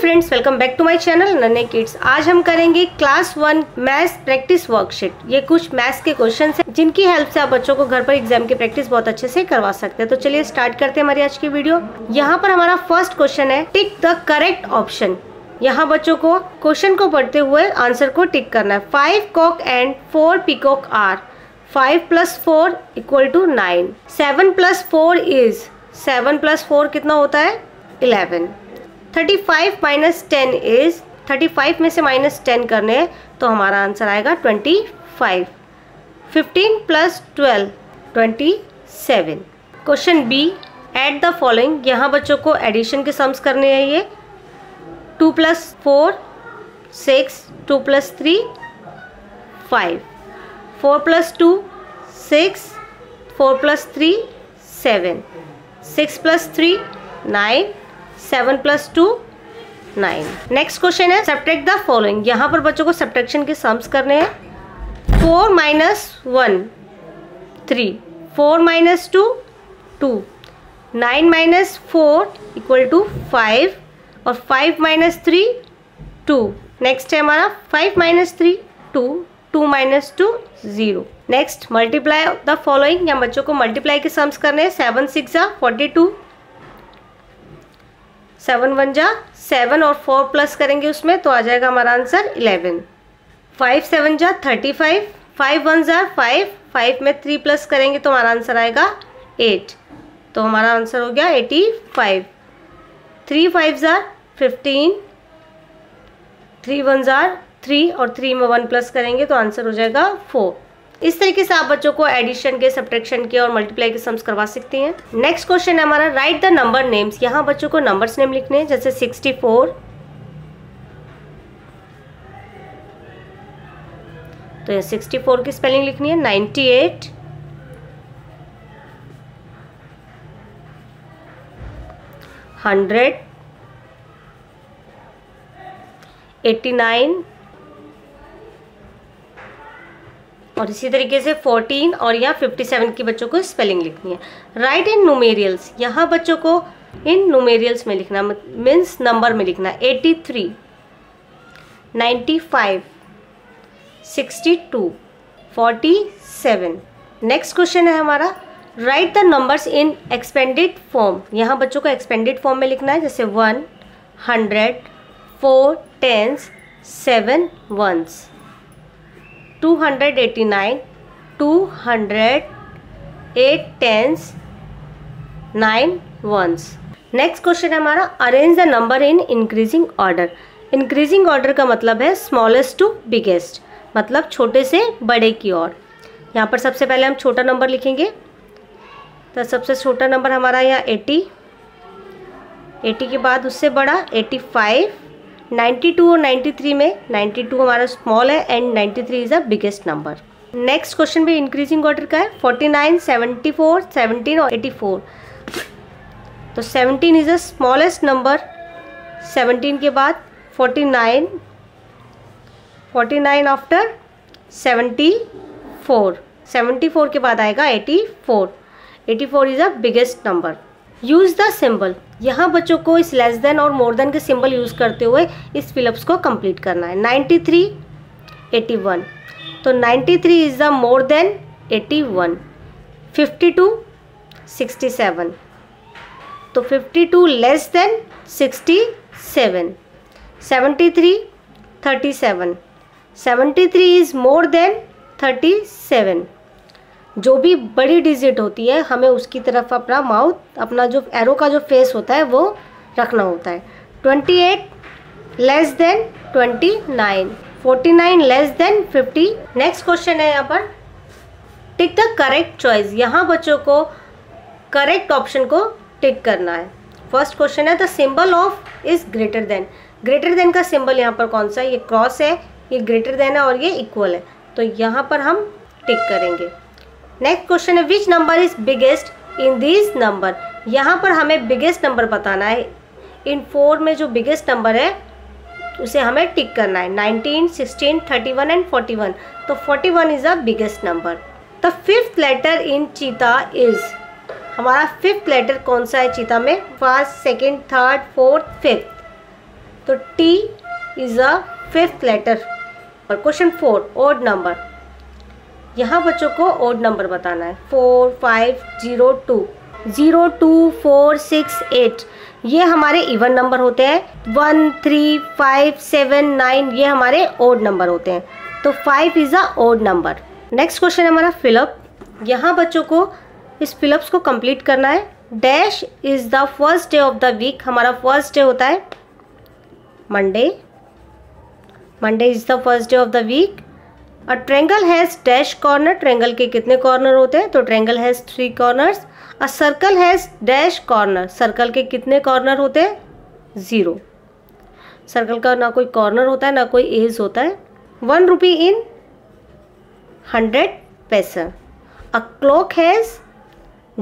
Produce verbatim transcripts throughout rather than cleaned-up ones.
Friends, welcome back to my channel नन्हे kids. आज हम करेंगे class one maths practice worksheet. ये कुछ मैथ्स के क्वेश्चन हैं जिनकी हेल्प से आप बच्चों को घर पर एग्जाम की प्रैक्टिस बहुत अच्छे से करवा सकते हैं। तो चलिए स्टार्ट करते हैं हमारी आज की वीडियो। यहाँ पर हमारा फर्स्ट क्वेश्चन है टिक द करेक्ट ऑप्शन। यहाँ बच्चों को क्वेश्चन को पढ़ते हुए आंसर को टिक करना है। Five cock and four peacock are five plus four equal to nine. Seven plus four is seven plus four कितना होता है eleven. Thirty five minus ten is thirty five में से माइनस टेन करने तो हमारा आंसर आएगा twenty five. Fifteen plus twelve twenty seven. Question B add the following. यहाँ बच्चों को एडिशन के सम्स करने हैं। ये two plus four six, two plus three five, four plus two six, four plus three seven, six plus three nine, seven plus two nine. Next question है subtract the following. यहाँ पर बच्चों को subtraction के sums करने हैं। Four minus one three, four minus two two, nine minus four equal to five और five minus three two. Next है हमारा five minus three two, two minus two zero. Next multiply the following. यहाँ बच्चों को multiply के sums करने हैं। Seven six जा फोर्टी टू, सेवन वन जा सेवन और फोर प्लस करेंगे उसमें तो आ जाएगा हमारा आंसर इलेवन। फाइव सेवन जा थर्टी फाइव, फाइव वन जा फाइव, फाइव में थ्री प्लस करेंगे तो हमारा आंसर आएगा एट, तो हमारा आंसर हो गया एटी फाइव। थ्री फाइव जा फिफ्टीन, थ्री वन जा थ्री और थ्री में वन प्लस करेंगे तो आंसर हो जाएगा फोर। इस तरीके से आप बच्चों को एडिशन के, सब्ट्रैक्शन के और मल्टीप्लाई के सम्स करवा सकती हैं। नेक्स्ट क्वेश्चन है हमारा राइट द नंबर नेम्स। यहाँ बच्चों को नंबर्स नेम लिखने हैं, जैसे सिक्सटी फोर, तो यहाँ सिक्सटी फोर की स्पेलिंग लिखनी है, ninety eight, hundred, eighty nine और इसी तरीके से फोर्टीन और यहाँ फिफ्टी सेवन की बच्चों को स्पेलिंग लिखनी है। Write in numerals. यहाँ बच्चों को इन न्यूमेरियल्स में लिखना, मीन्स नंबर में लिखना। Eighty three, ninety five, sixty two, forty seven. Next question है हमारा right the numbers in expanded form. यहाँ बच्चों को एक्सपेंडेड फॉर्म में लिखना है, जैसे one, hundred, four tens, seven ones, two hundred eighty nine, two hundred, eight tens, nine ones. Next question है हमारा arrange the number in increasing order. Increasing order का मतलब है स्मॉलेस्ट टू बिगेस्ट, मतलब छोटे से बड़े की ओर। यहाँ पर सबसे पहले हम छोटा नंबर लिखेंगे, तो सबसे छोटा नंबर हमारा यहाँ एटी, एटी के बाद उससे बड़ा एटी फाइव, नाइन्टी टू और नाइन्टी थ्री में नाइन्टी टू हमारा स्मॉल है and ninety three is the biggest number. Next question भी इंक्रीजिंग ऑर्डर का है, forty nine, seventy four, seventeen और एटी फोर। तो seventeen is the smallest number, seventeen के बाद forty nine, forty nine after seventy four, seventy four के बाद आएगा eighty four, eighty four is the biggest number. Use the symbol. यहाँ बच्चों को इस लेस देन और मोर देन के सिंबल यूज़ करते हुए इस फिलअप्स को कंप्लीट करना है। नाइन्टी थ्री, एटी वन, तो ninety three is the more than eighty one, fifty two, sixty seven, तो fifty two less than sixty seven, seventy three, thirty seven, seventy three is more than thirty seven. जो भी बड़ी digit होती है हमें उसकी तरफ अपना माउथ, अपना जो एरो का जो फेस होता है वो रखना होता है। Twenty eight less than twenty nine, forty nine less than fifty. Next question है यहाँ पर टिक द करेक्ट चॉइस। यहाँ बच्चों को करेक्ट ऑप्शन को टिक करना है। फर्स्ट क्वेश्चन है the symbol of is greater than. Greater than का सिंबल यहाँ पर कौन सा है? ये क्रॉस है, ये ग्रेटर देन है और ये इक्वल है, तो यहाँ पर हम टिक करेंगे। नेक्स्ट क्वेश्चन है which number is biggest in this number. यहाँ पर हमें बिगेस्ट नंबर बताना है। इन फोर में जो बिगेस्ट नंबर है उसे हमें टिक करना है, nineteen, sixteen, thirty one and forty one, तो forty one is the biggest number. The fifth letter in cheetah is. हमारा फिफ्थ लेटर कौन सा है चीता में? First, second, third, fourth, fifth, तो T is a fifth letter. और question four, odd number. यहाँ बच्चों को ऑड नंबर बताना है। Four, five, zero, two. Zero, two, four, six, eight ये हमारे इवन नंबर होते हैं। One, three, five, seven, nine ये हमारे ऑड नंबर होते हैं। तो five is a odd number. Next question है हमारा फिलअप। यहाँ बच्चों को इस फिलअप्स को कंप्लीट करना है। Dash is the first day of the week. हमारा फर्स्ट डे होता है Monday. Monday is the first day of the week. A triangle has dash corner. Triangle के कितने कॉर्नर होते हैं? तो triangle has three corners. A circle has dash corner. Circle के कितने कॉर्नर होते हैं? ज़ीरो। सर्कल का ना कोई कॉर्नर होता है ना कोई एज होता है। One rupee in hundred paisa. A clock has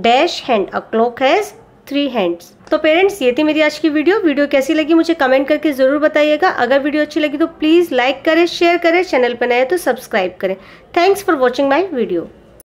dash hand. A clock has three hands. तो पेरेंट्स ये थी मेरी आज की वीडियो। वीडियो कैसी लगी मुझे कमेंट करके ज़रूर बताइएगा। अगर वीडियो अच्छी लगी तो प्लीज़ लाइक करें, शेयर करें, चैनल पर नए तो सब्सक्राइब करें। Thanks for watching my video.